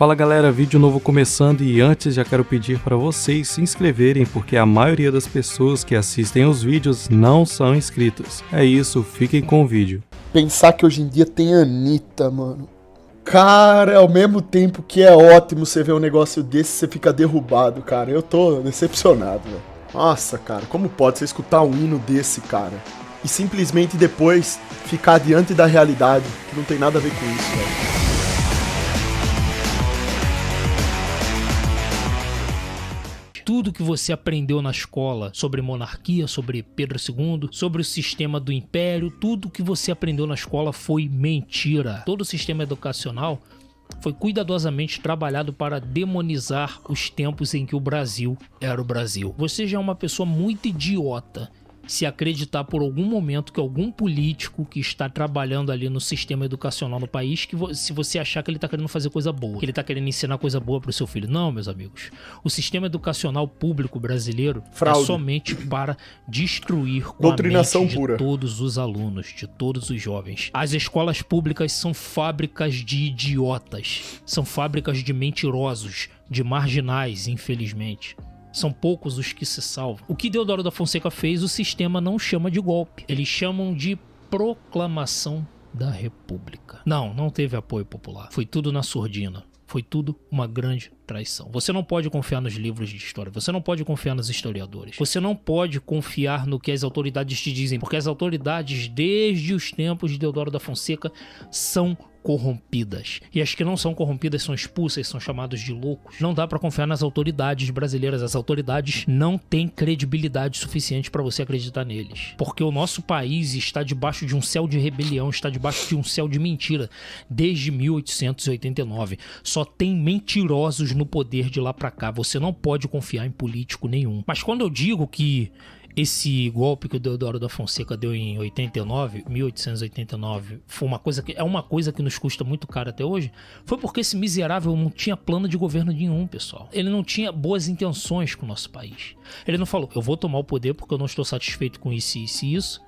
Fala galera, vídeo novo começando e antes já quero pedir para vocês se inscreverem porque a maioria das pessoas que assistem aos vídeos não são inscritas. É isso, fiquem com o vídeo. Pensar que hoje em dia tem Anitta, mano. Cara, ao mesmo tempo que é ótimo você ver um negócio desse, você fica derrubado, cara. Eu tô decepcionado, velho. Nossa, cara, como pode você escutar um hino desse, cara? E simplesmente depois ficar diante da realidade, que não tem nada a ver com isso, velho. Tudo que você aprendeu na escola sobre monarquia, sobre Pedro II, sobre o sistema do império, tudo que você aprendeu na escola foi mentira. Todo o sistema educacional foi cuidadosamente trabalhado para demonizar os tempos em que o Brasil era o Brasil. Você já é uma pessoa muito idiota se acreditar por algum momento que algum político que está trabalhando ali no sistema educacional no país, que se você achar que ele está querendo fazer coisa boa, que ele está querendo ensinar coisa boa para o seu filho. Não, meus amigos. O sistema educacional público brasileiro fraude. É somente para destruir com doutrinação a mente de pura. Todos os alunos, de todos os jovens. As escolas públicas são fábricas de idiotas, são fábricas de mentirosos, de marginais, infelizmente. São poucos os que se salvam. O que Deodoro da Fonseca fez, o sistema não chama de golpe. Eles chamam de proclamação da República. Não, não teve apoio popular. Foi tudo na surdina. Foi tudo uma grande traição. Você não pode confiar nos livros de história. Você não pode confiar nos historiadores. Você não pode confiar no que as autoridades te dizem. Porque as autoridades, desde os tempos de Deodoro da Fonseca, são corrompidas. E as que não são corrompidas são expulsas, são chamadas de loucos. Não dá pra confiar nas autoridades brasileiras. As autoridades não têm credibilidade suficiente pra você acreditar neles. Porque o nosso país está debaixo de um céu de rebelião, está debaixo de um céu de mentira desde 1889. Só tem mentirosos no poder de lá pra cá. Você não pode confiar em político nenhum. Mas quando eu digo que esse golpe que o Deodoro da Fonseca deu em 1889, foi uma coisa que nos custa muito caro até hoje, foi porque esse miserável não tinha plano de governo nenhum, pessoal. Ele não tinha boas intenções com o nosso país. Ele não falou, eu vou tomar o poder porque eu não estou satisfeito com isso, isso e isso,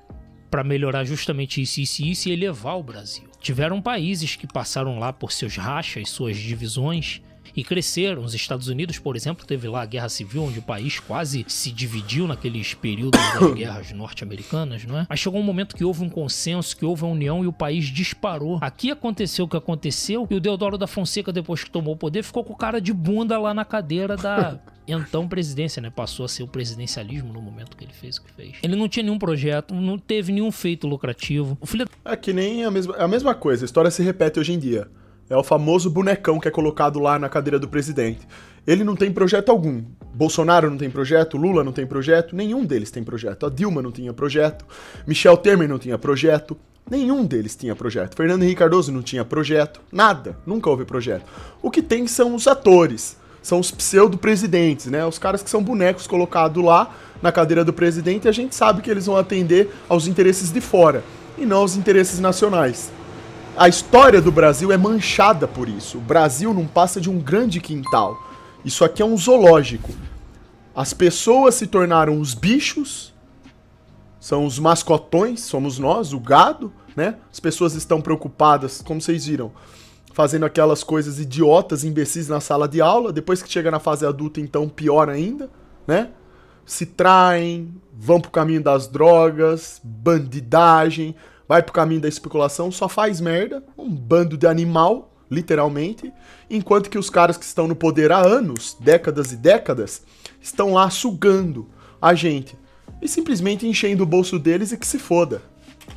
para melhorar justamente isso, isso e isso e elevar o Brasil. Tiveram países que passaram lá por seus rachas, suas divisões, e cresceram. Os Estados Unidos, por exemplo, teve lá a Guerra Civil, onde o país quase se dividiu naqueles períodos das guerras norte-americanas, não é? Mas chegou um momento que houve um consenso, que houve a união e o país disparou. Aqui aconteceu o que aconteceu e o Deodoro da Fonseca, depois que tomou o poder, ficou com o cara de bunda lá na cadeira da então presidência, né? Passou a ser o presidencialismo no momento que ele fez o que fez. Ele não tinha nenhum projeto, não teve nenhum feito lucrativo. O filho é que nem a mesma coisa, a história se repete hoje em dia. É o famoso bonecão que é colocado lá na cadeira do presidente. Ele não tem projeto algum. Bolsonaro não tem projeto, Lula não tem projeto, nenhum deles tem projeto. A Dilma não tinha projeto, Michel Temer não tinha projeto, nenhum deles tinha projeto. Fernando Henrique Cardoso não tinha projeto, nada, nunca houve projeto. O que tem são os atores, são os pseudo-presidentes, né? Os caras que são bonecos colocados lá na cadeira do presidente e a gente sabe que eles vão atender aos interesses de fora e não aos interesses nacionais. A história do Brasil é manchada por isso. O Brasil não passa de um grande quintal. Isso aqui é um zoológico. As pessoas se tornaram os bichos, são os mascotões, somos nós, o gado, né? As pessoas estão preocupadas, como vocês viram, fazendo aquelas coisas idiotas, imbecis na sala de aula. Depois que chega na fase adulta, então pior ainda, né? Se traem, vão pro caminho das drogas, bandidagem, vai pro caminho da especulação, só faz merda, um bando de animal, literalmente, enquanto que os caras que estão no poder há anos, décadas e décadas, estão lá sugando a gente e simplesmente enchendo o bolso deles e que se foda.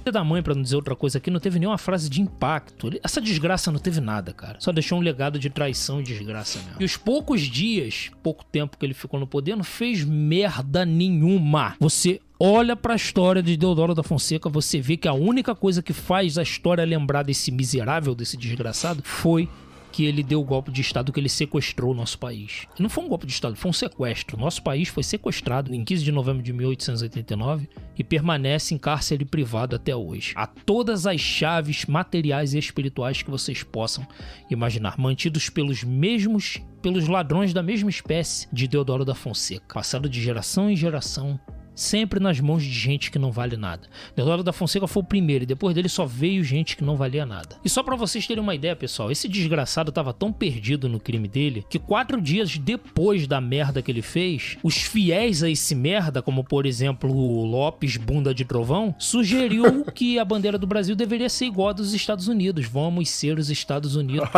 Da mãe, pra não dizer outra coisa aqui, não teve nenhuma frase de impacto. Essa desgraça não teve nada, cara. Só deixou um legado de traição e desgraça mesmo. E os poucos dias, pouco tempo que ele ficou no poder, não fez merda nenhuma. Você olha pra história de Deodoro da Fonseca, você vê que a única coisa que faz a história lembrar desse miserável, desse desgraçado, foi que ele deu o golpe de Estado, que ele sequestrou o nosso país. E não foi um golpe de Estado, foi um sequestro. Nosso país foi sequestrado em 15 de novembro de 1889 e permanece em cárcere privado até hoje. Há todas as chaves materiais e espirituais que vocês possam imaginar, mantidos pelos ladrões da mesma espécie de Deodoro da Fonseca, passado de geração em geração, sempre nas mãos de gente que não vale nada. Deodoro da Fonseca foi o primeiro e depois dele só veio gente que não valia nada. E só pra vocês terem uma ideia, pessoal, esse desgraçado tava tão perdido no crime dele que 4 dias depois da merda que ele fez, os fiéis a esse merda, como por exemplo o Lopes Bunda de Trovão, sugeriu que a bandeira do Brasil deveria ser igual a dos Estados Unidos. Vamos ser os Estados Unidos.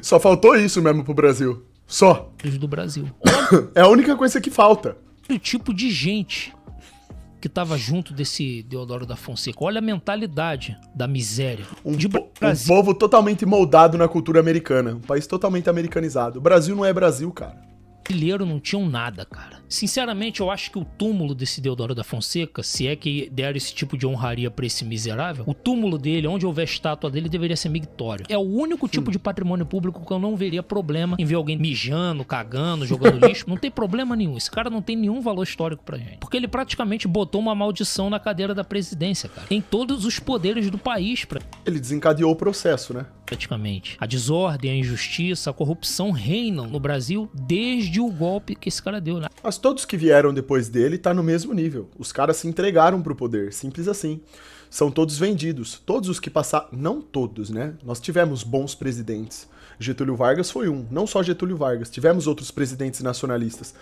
Só faltou isso mesmo pro Brasil. Só. Do Brasil. É a única coisa que falta. O tipo de gente que tava junto desse Deodoro da Fonseca. Olha a mentalidade da miséria. Um povo totalmente moldado na cultura americana. Um país totalmente americanizado. O Brasil não é Brasil, cara. Brasileiro não tinham nada, cara. Sinceramente, eu acho que o túmulo desse Deodoro da Fonseca, se é que deram esse tipo de honraria pra esse miserável, o túmulo dele, onde houver estátua dele, deveria ser mictório. É o único tipo de patrimônio público que eu não veria problema em ver alguém mijando, cagando, jogando lixo. Não tem problema nenhum. Esse cara não tem nenhum valor histórico pra gente. Porque ele praticamente botou uma maldição na cadeira da presidência, cara. Em todos os poderes do país. Ele desencadeou o processo, né? Praticamente. A desordem, a injustiça, a corrupção reinam no Brasil desde o golpe que esse cara deu, né? Mas todos que vieram depois dele tá no mesmo nível. Os caras se entregaram pro poder, simples assim. São todos vendidos. Todos os que passaram... Não todos, né? Nós tivemos bons presidentes. Getúlio Vargas foi um. Não só Getúlio Vargas. Tivemos outros presidentes nacionalistas.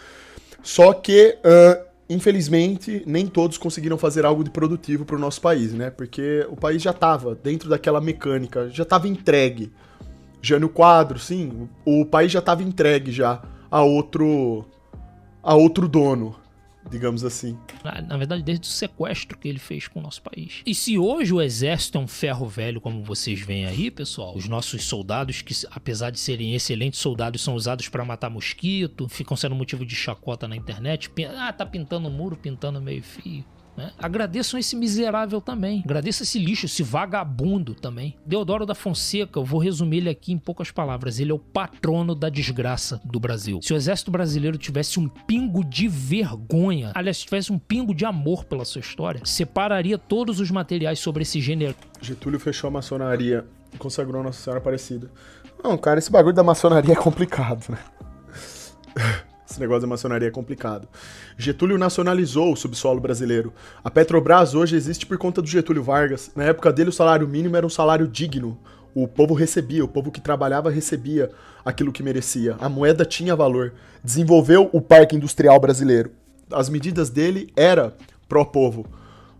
Só que... infelizmente, nem todos conseguiram fazer algo de produtivo para o nosso país, né? Porque o país já estava dentro daquela mecânica, já estava entregue. Jânio Quadros, sim, o país já estava entregue já a outro dono, digamos assim. Na verdade, desde o sequestro que ele fez com o nosso país. E se hoje o exército é um ferro velho, como vocês veem aí, pessoal, os nossos soldados, que apesar de serem excelentes soldados, são usados pra matar mosquito, ficam sendo motivo de chacota na internet, tá pintando o muro, pintando meio fio. Né? Agradeçam esse miserável também. Agradeça esse lixo, esse vagabundo também. Deodoro da Fonseca, eu vou resumir ele aqui em poucas palavras. Ele é o patrono da desgraça do Brasil. Se o exército brasileiro tivesse um pingo de vergonha, aliás, se tivesse um pingo de amor pela sua história, separaria todos os materiais sobre esse gênero. Getúlio fechou a maçonaria e consagrou Nossa Senhora Aparecida. Não, cara, esse bagulho da maçonaria é complicado, né? Esse negócio da maçonaria é complicado. Getúlio nacionalizou o subsolo brasileiro. A Petrobras hoje existe por conta do Getúlio Vargas. Na época dele, o salário mínimo era um salário digno. O povo recebia, o povo que trabalhava recebia aquilo que merecia. A moeda tinha valor. Desenvolveu o parque industrial brasileiro. As medidas dele eram pró-povo.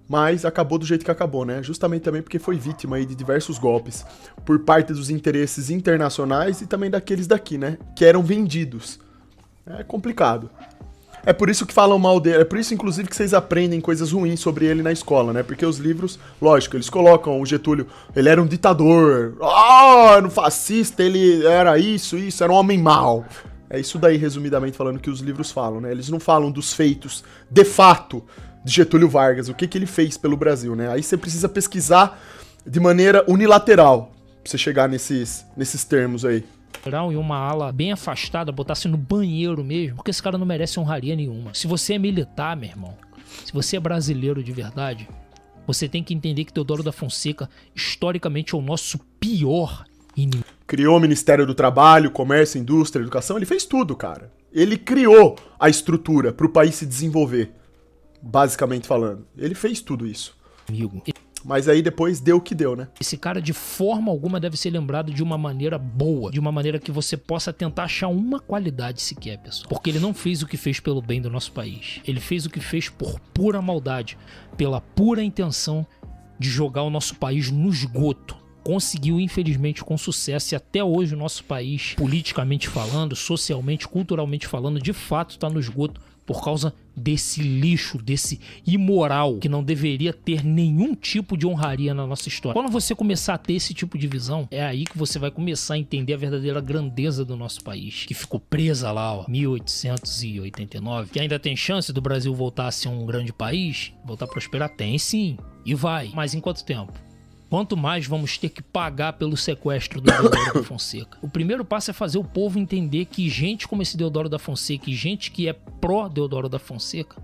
Mas acabou do jeito que acabou, né? Justamente também porque foi vítima aí de diversos golpes. Por parte dos interesses internacionais e também daqueles daqui, né? Que eram vendidos. É complicado. É por isso que falam mal dele. É por isso, inclusive, que vocês aprendem coisas ruins sobre ele na escola, né? Porque os livros, lógico, eles colocam o Getúlio. Ele era um ditador. Ah, era um fascista. Ele era isso. Era um homem mau. É isso daí, resumidamente, falando que os livros falam, né? Eles não falam dos feitos, de fato, de Getúlio Vargas. O que, que ele fez pelo Brasil, né? Aí você precisa pesquisar de maneira unilateral pra você chegar nesses termos aí. E uma ala bem afastada, botasse no banheiro mesmo, porque esse cara não merece honraria nenhuma. Se você é militar, meu irmão, se você é brasileiro de verdade, você tem que entender que Deodoro da Fonseca, historicamente, é o nosso pior inimigo. Criou o Ministério do Trabalho, Comércio, Indústria, Educação, ele fez tudo, cara. Ele criou a estrutura pro país se desenvolver, basicamente falando. Ele fez tudo isso. Amigo. Mas aí depois deu o que deu, né? Esse cara de forma alguma deve ser lembrado de uma maneira boa. De uma maneira que você possa tentar achar uma qualidade sequer, pessoal. Porque ele não fez o que fez pelo bem do nosso país. Ele fez o que fez por pura maldade. Pela pura intenção de jogar o nosso país no esgoto. Conseguiu, infelizmente, com sucesso. E até hoje o nosso país, politicamente falando, socialmente, culturalmente falando, de fato tá no esgoto. Por causa desse lixo, desse imoral, que não deveria ter nenhum tipo de honraria na nossa história. Quando você começar a ter esse tipo de visão, é aí que você vai começar a entender a verdadeira grandeza do nosso país, que ficou presa lá, ó, 1889, que ainda tem chance do Brasil voltar a ser um grande país, voltar a prosperar? Tem sim, e vai. Mas em quanto tempo? Quanto mais vamos ter que pagar pelo sequestro do Deodoro da Fonseca? O primeiro passo é fazer o povo entender que gente como esse Deodoro da Fonseca e gente que é pró-Deodoro da Fonseca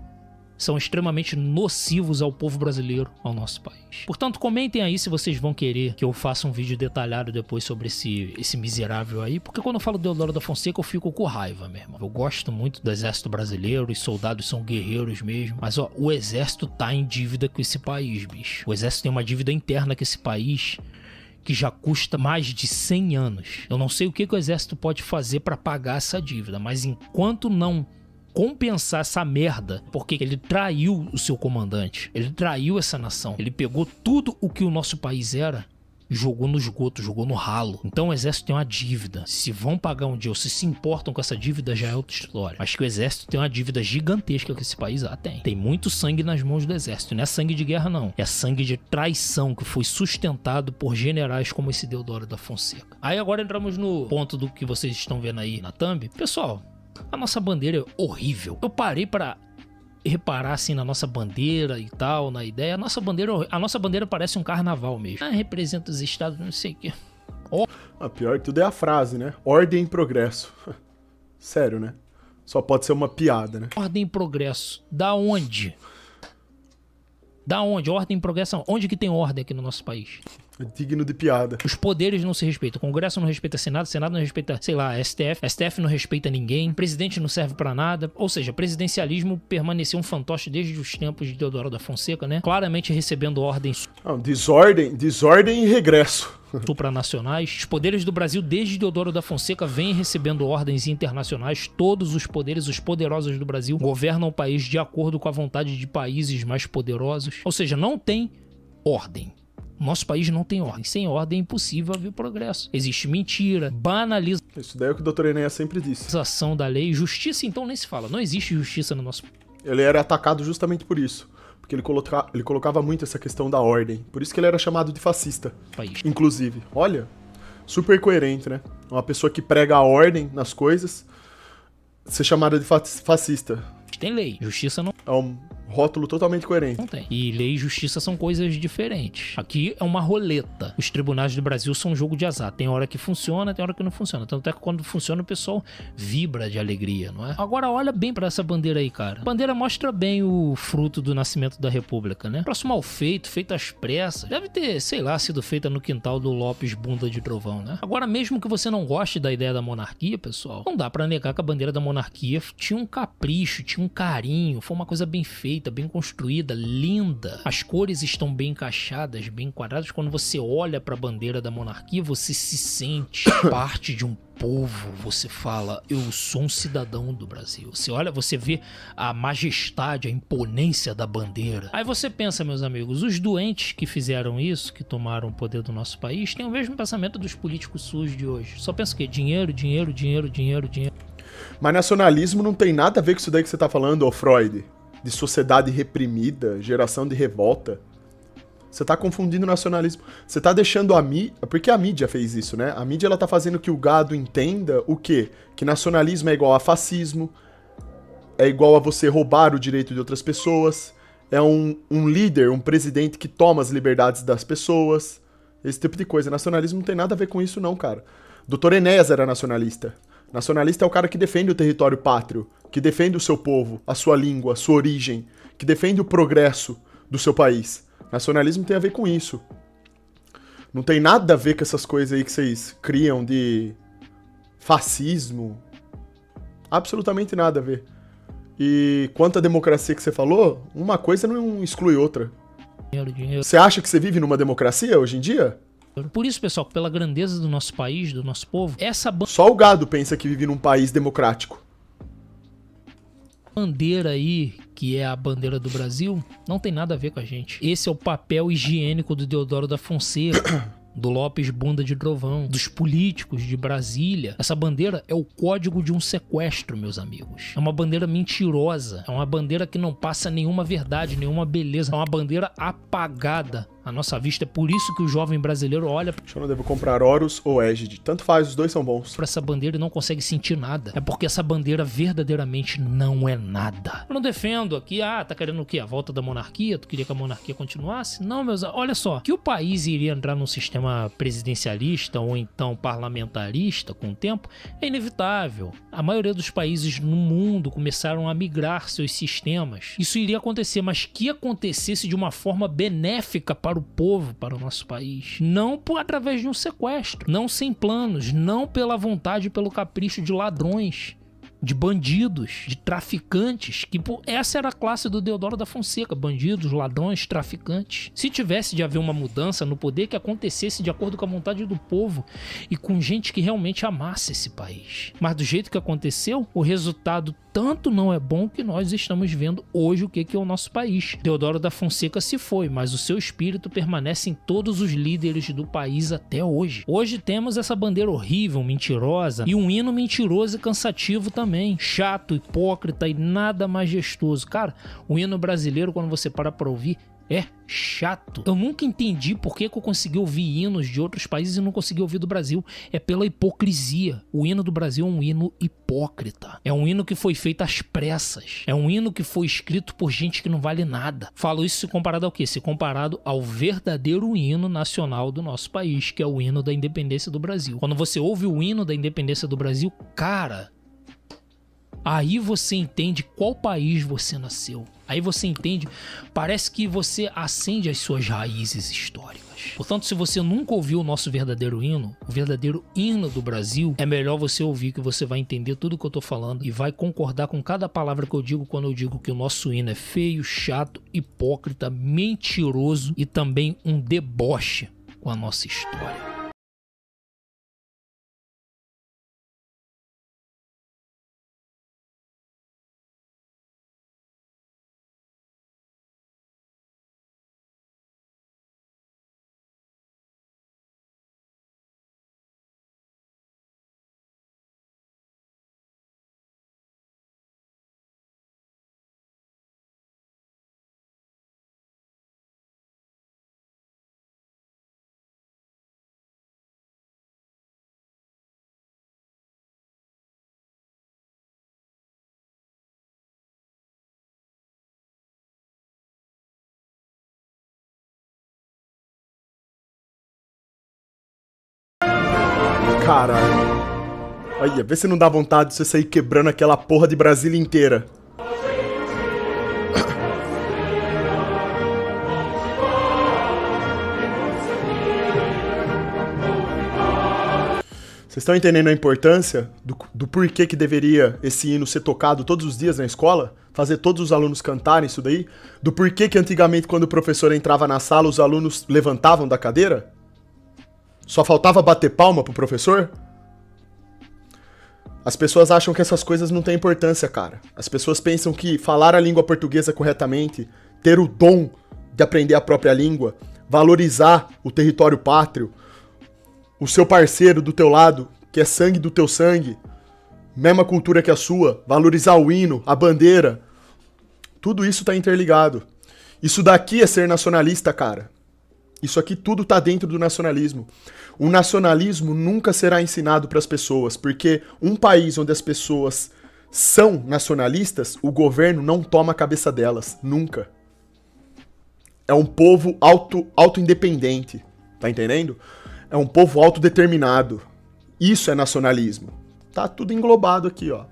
são extremamente nocivos ao povo brasileiro, ao nosso país. Portanto, comentem aí se vocês vão querer que eu faça um vídeo detalhado depois sobre esse miserável aí, porque quando eu falo de Deodoro da Fonseca eu fico com raiva mesmo. Eu gosto muito do exército brasileiro, os soldados são guerreiros mesmo, mas ó, o exército tá em dívida com esse país, bicho. O exército tem uma dívida interna com esse país que já custa mais de 100 anos. Eu não sei o que o exército pode fazer pra pagar essa dívida, mas enquanto não compensar essa merda, porque ele traiu o seu comandante, ele traiu essa nação, ele pegou tudo o que o nosso país era, jogou no esgoto, jogou no ralo. Então o exército tem uma dívida. Se vão pagar um dia ou se importam com essa dívida já é outra história. Mas que o exército tem uma dívida gigantesca que esse país tem. Tem muito sangue nas mãos do exército. Não é sangue de guerra não. É sangue de traição que foi sustentado por generais como esse Deodoro da Fonseca. Aí agora entramos no ponto do que vocês estão vendo aí na thumb. Pessoal, a nossa bandeira é horrível. Eu parei para reparar assim na nossa bandeira e tal, na ideia. A nossa bandeira parece um carnaval mesmo. Ah, representa os estados, não sei o que. Oh. A pior de tudo é a frase, né? Ordem e progresso. Sério, né? Só pode ser uma piada, né? Ordem e progresso. Da onde? Da onde? Ordem e progresso. Onde que tem ordem aqui no nosso país? É digno de piada. Os poderes não se respeitam. O Congresso não respeita Senado, o Senado não respeita, sei lá, STF. STF não respeita ninguém. O presidente não serve pra nada. Ou seja, presidencialismo permaneceu um fantoche desde os tempos de Deodoro da Fonseca, né? Claramente recebendo ordens. Não, desordem e regresso. Supranacionais. Os poderes do Brasil desde Deodoro da Fonseca vêm recebendo ordens internacionais. Todos os poderes, os poderosos do Brasil governam o país de acordo com a vontade de países mais poderosos. Ou seja, não tem ordem. Nosso país não tem ordem. Sem ordem é impossível haver progresso. Existe mentira, banalização. Isso daí é o que o doutor Enéias sempre disse. Banalização da lei. Justiça então nem se fala. Não existe justiça no nosso país. Ele era atacado justamente por isso. Porque ele colocava muito essa questão da ordem. Por isso que ele era chamado de fascista. País. Inclusive. Olha, super coerente, né? Uma pessoa que prega a ordem nas coisas ser chamada de fascista. Tem lei. Justiça não... É um rótulo totalmente coerente. Não tem. E lei e justiça são coisas diferentes. Aqui é uma roleta. Os tribunais do Brasil são um jogo de azar. Tem hora que funciona, tem hora que não funciona. Tanto é que quando funciona o pessoal vibra de alegria, não é? Agora olha bem pra essa bandeira aí, cara. A bandeira mostra bem o fruto do nascimento da república, né? Próximo ao feito, feito às pressas. Deve ter, sei lá, sido feita no quintal do Lopes Bunda de Trovão, né? Agora mesmo que você não goste da ideia da monarquia, pessoal, não dá pra negar que a bandeira da monarquia tinha um capricho, tinha um carinho, foi uma coisa bem feita, bem construída, linda. As cores estão bem encaixadas, bem enquadradas. Quando você olha para a bandeira da monarquia, você se sente parte de um povo. Você fala, eu sou um cidadão do Brasil. Você olha, você vê a majestade, a imponência da bandeira. Aí você pensa, meus amigos, os doentes que fizeram isso, que tomaram o poder do nosso país, têm o mesmo pensamento dos políticos sujos de hoje. Só pensa o quê? Dinheiro, dinheiro, dinheiro, dinheiro, dinheiro. Mas nacionalismo não tem nada a ver com isso daí que você tá falando, ô Freud. De sociedade reprimida, geração de revolta. Você tá confundindo nacionalismo. Você tá deixando a mídia... Porque a mídia fez isso, né? A mídia, ela tá fazendo que o gado entenda o quê? Que nacionalismo é igual a fascismo, é igual a você roubar o direito de outras pessoas, é um líder, um presidente que toma as liberdades das pessoas, esse tipo de coisa. Nacionalismo não tem nada a ver com isso não, cara. Doutor Enéas era nacionalista. Nacionalista é o cara que defende o território pátrio, que defende o seu povo, a sua língua, a sua origem, que defende o progresso do seu país. Nacionalismo tem a ver com isso. Não tem nada a ver com essas coisas aí que vocês criam de fascismo. Absolutamente nada a ver. E quanto à democracia que você falou, uma coisa não exclui outra. Você acha que você vive numa democracia hoje em dia? Por isso, pessoal, pela grandeza do nosso país, do nosso povo, essa bandeira... Só o gado pensa que vive num país democrático. Bandeira aí, que é a bandeira do Brasil, não tem nada a ver com a gente. Esse é o papel higiênico do Deodoro da Fonseca, do Lopes Bunda de Trovão, dos políticos de Brasília. Essa bandeira é o código de um sequestro, meus amigos. É uma bandeira mentirosa, é uma bandeira que não passa nenhuma verdade, nenhuma beleza, é uma bandeira apagada. à nossa vista. É por isso que o jovem brasileiro olha... Eu não devo comprar Horus ou Égide. Tanto faz, os dois são bons. Para essa bandeira e não consegue sentir nada. É porque essa bandeira verdadeiramente não é nada. Eu não defendo aqui, tá querendo o quê? A volta da monarquia? Tu queria que a monarquia continuasse? Não, meus... Olha só, que o país iria entrar num sistema presidencialista ou então parlamentarista com o tempo é inevitável. A maioria dos países no mundo começaram a migrar seus sistemas. Isso iria acontecer, mas que acontecesse de uma forma benéfica para o povo, para o nosso país. Não através de um sequestro, não sem planos, não pela vontade e pelo capricho de ladrões, de bandidos, de traficantes, que essa era a classe do Deodoro da Fonseca, bandidos, ladrões, traficantes. Se tivesse de haver uma mudança no poder, que acontecesse de acordo com a vontade do povo e com gente que realmente amasse esse país. Mas do jeito que aconteceu, o resultado tanto não é bom que nós estamos vendo hoje o que é o nosso país. Deodoro da Fonseca se foi, mas o seu espírito permanece em todos os líderes do país até hoje. Hoje temos essa bandeira horrível, mentirosa, e um hino mentiroso e cansativo também. Chato, hipócrita e nada majestoso. Cara, o hino brasileiro, quando você para pra ouvir, é chato. Eu nunca entendi por que eu consegui ouvir hinos de outros países e não consegui ouvir do Brasil. É pela hipocrisia. O hino do Brasil é um hino hipócrita. É um hino que foi feito às pressas. É um hino que foi escrito por gente que não vale nada. Falo isso se comparado ao quê? Se comparado ao verdadeiro hino nacional do nosso país, que é o hino da independência do Brasil. Quando você ouve o hino da independência do Brasil, cara... Aí você entende qual país você nasceu. Aí você entende, parece que você acende as suas raízes históricas. Portanto, se você nunca ouviu o nosso verdadeiro hino, o verdadeiro hino do Brasil, é melhor você ouvir, que você vai entender tudo que eu tô falando e vai concordar com cada palavra que eu digo quando eu digo que o nosso hino é feio, chato, hipócrita, mentiroso e também um deboche com a nossa história. Caralho. Olha, vê se não dá vontade de você sair quebrando aquela porra de Brasília inteira. Vocês estão entendendo a importância do porquê que deveria esse hino ser tocado todos os dias na escola? Fazer todos os alunos cantarem isso daí? Do porquê que antigamente, quando o professor entrava na sala, os alunos levantavam da cadeira? Só faltava bater palma pro professor? As pessoas acham que essas coisas não têm importância, cara. As pessoas pensam que falar a língua portuguesa corretamente, ter o dom de aprender a própria língua, valorizar o território pátrio, o seu parceiro do teu lado, que é sangue do teu sangue, mesma cultura que a sua, valorizar o hino, a bandeira, tudo isso tá interligado. Isso daqui é ser nacionalista, cara. Isso aqui tudo tá dentro do nacionalismo. O nacionalismo nunca será ensinado para as pessoas, porque um país onde as pessoas são nacionalistas, o governo não toma a cabeça delas, nunca. É um povo auto-independente, tá entendendo? É um povo autodeterminado. Isso é nacionalismo. Tá tudo englobado aqui, ó.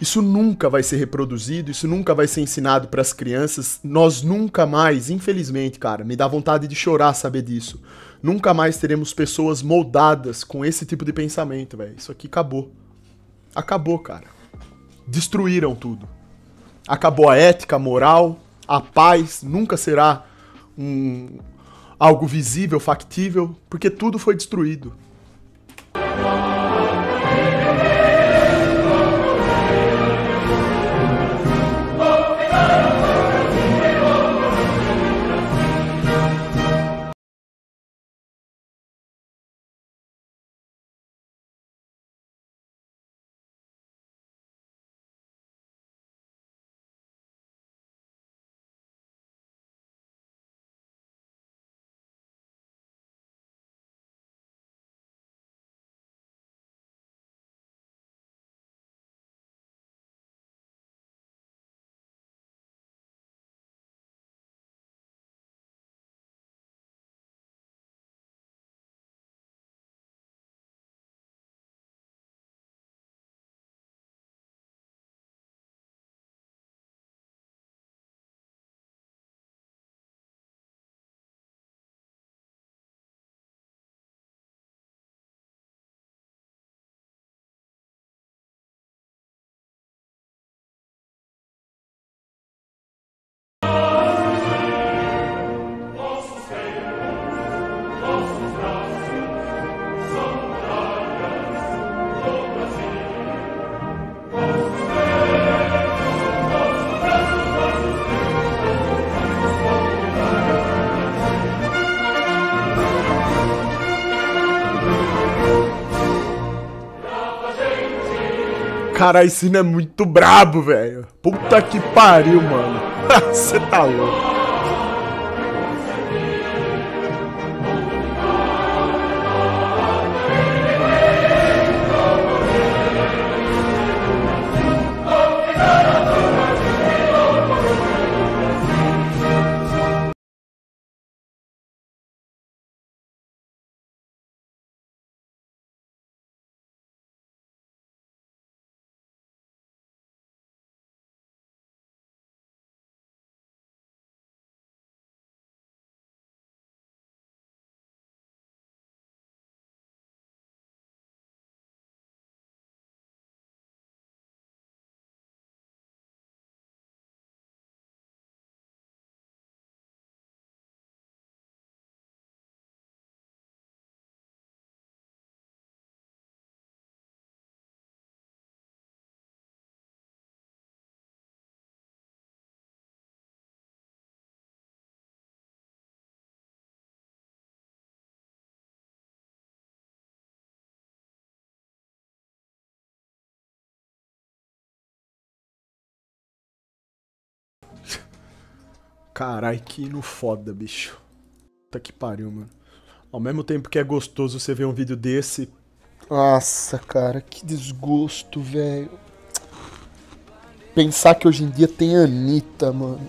Isso nunca vai ser reproduzido, isso nunca vai ser ensinado para as crianças. Nós nunca mais, infelizmente, cara, me dá vontade de chorar saber disso. Nunca mais teremos pessoas moldadas com esse tipo de pensamento, velho. Isso aqui acabou. Acabou, cara. Destruíram tudo. Acabou a ética, a moral, a paz. Nunca será algo visível, factível, porque tudo foi destruído. Caralho, esse sino é muito brabo, velho. Puta que pariu, mano. Você tá louco. Carai, que hino foda, bicho. Puta que pariu, mano. Ao mesmo tempo que é gostoso você ver um vídeo desse... Nossa, cara, que desgosto, velho. Pensar que hoje em dia tem Anitta, mano.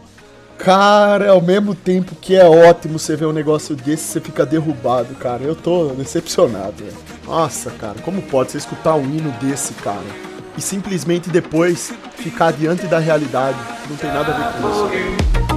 Cara, ao mesmo tempo que é ótimo você ver um negócio desse, você fica derrubado, cara. Eu tô decepcionado, velho. Nossa, cara, como pode você escutar um hino desse, cara? E simplesmente depois ficar diante da realidade. Não tem nada a ver com isso.